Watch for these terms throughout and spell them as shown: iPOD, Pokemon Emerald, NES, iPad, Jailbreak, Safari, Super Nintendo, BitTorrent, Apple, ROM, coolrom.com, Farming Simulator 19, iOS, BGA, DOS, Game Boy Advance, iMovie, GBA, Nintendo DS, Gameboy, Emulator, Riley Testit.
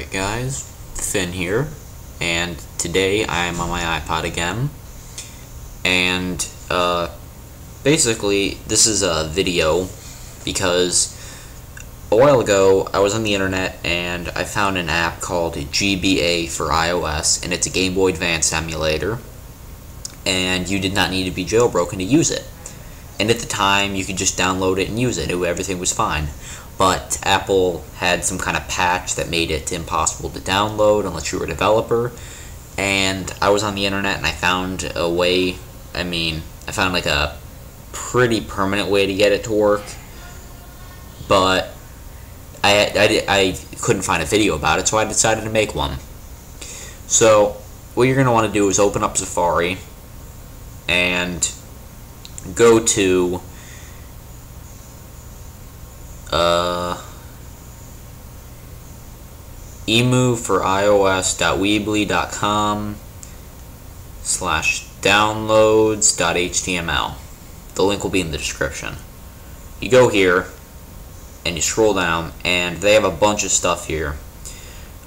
Alright guys, Finn here, and today I am on my iPod again, and basically this is a video because a while ago I was on the internet and I found an app called GBA for iOS, and it's a Game Boy Advance emulator, and you did not need to be jailbroken to use it. And at the time, you could just download it and use it. Everything was fine. But Apple had some kind of patch that made it impossible to download unless you were a developer. And I was on the internet and I found a way, I found like a pretty permanent way to get it to work. But I couldn't find a video about it, so I decided to make one. So what you're going to want to do is open up Safari and go to emove for ios.weebly.com /downloads.html. The link will be in the description. You go here and you scroll down, and they have a bunch of stuff here.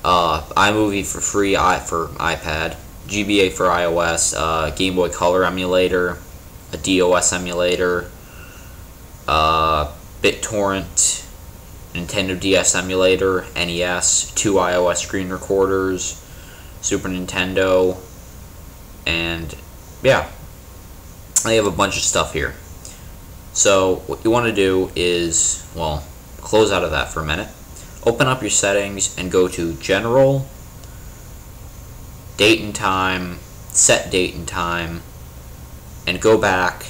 iMovie for free, for iPad, GBA for iOS, Game Boy Color emulator, a DOS emulator, BitTorrent, Nintendo DS emulator, NES, 2 iOS screen recorders, Super Nintendo, and yeah, they have a bunch of stuff here. So what you want to do is, well, close out of that for a minute, open up your settings and go to General, Date and Time, Set Date and Time, and go back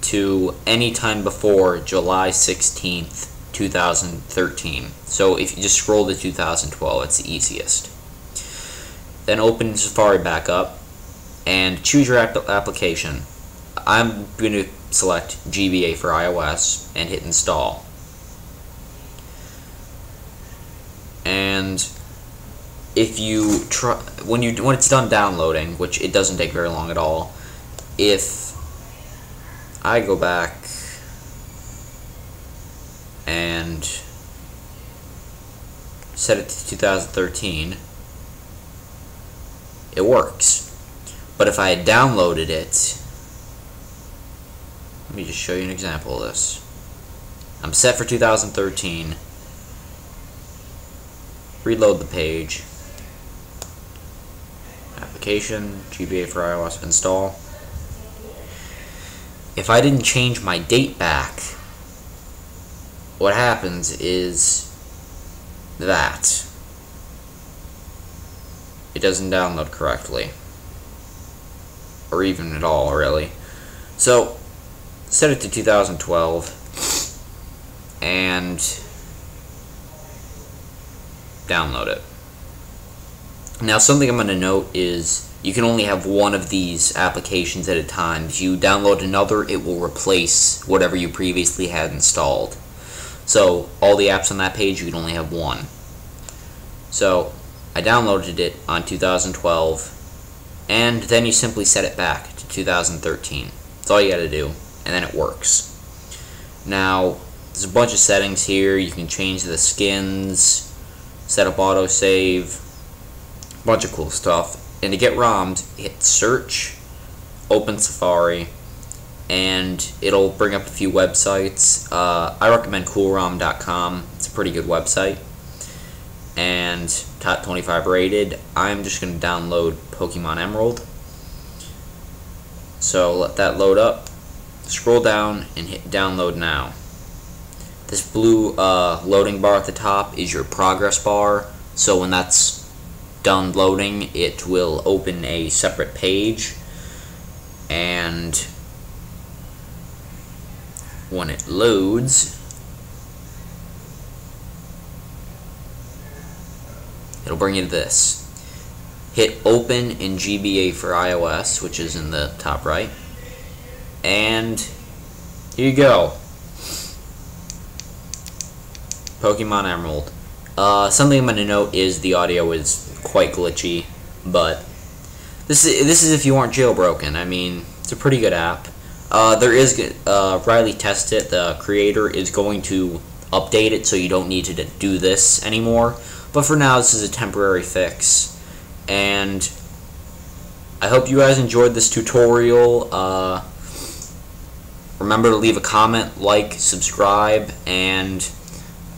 to any time before July 16th, 2013. So if you just scroll to 2012, it's the easiest. Then open Safari back up and choose your application. I'm going to select GBA for iOS and hit install. And if you try, when it's done downloading, which it doesn't take very long at all, if I go back and set it to 2013, it works. But if I had downloaded it, let me just show you an example of this. I'm set for 2013. Reload the page. Application, GBA for iOS, install. If I didn't change my date back, what happens is that it doesn't download correctly, or even at all, really. So set it to 2012 and download it. Now, something I'm going to note is you can only have one of these applications at a time. If you download another, it will replace whatever you previously had installed. So all the apps on that page, you can only have one. So I downloaded it on 2012, and then you simply set it back to 2013. That's all you gotta do, and then it works. Now, there's a bunch of settings here. You can change the skins, set up autosave, a bunch of cool stuff. And to get ROM'd, hit search, open Safari, and it'll bring up a few websites. I recommend coolrom.com. It's a pretty good website. And top 25 rated. I'm just going to download Pokemon Emerald. So let that load up. Scroll down and hit download now. This blue loading bar at the top is your progress bar. So when that's done loading, it will open a separate page, and when it loads, it'll bring you to this. Hit open in GBA for iOS, which is in the top right, and here you go, Pokemon Emerald. Something I'm going to note is the audio is quite glitchy, but this is if you aren't jailbroken. I mean, it's a pretty good app. There is Riley Testit, the creator, is going to update it so you don't need to do this anymore. But for now, this is a temporary fix. And I hope you guys enjoyed this tutorial. Remember to leave a comment, like, subscribe, and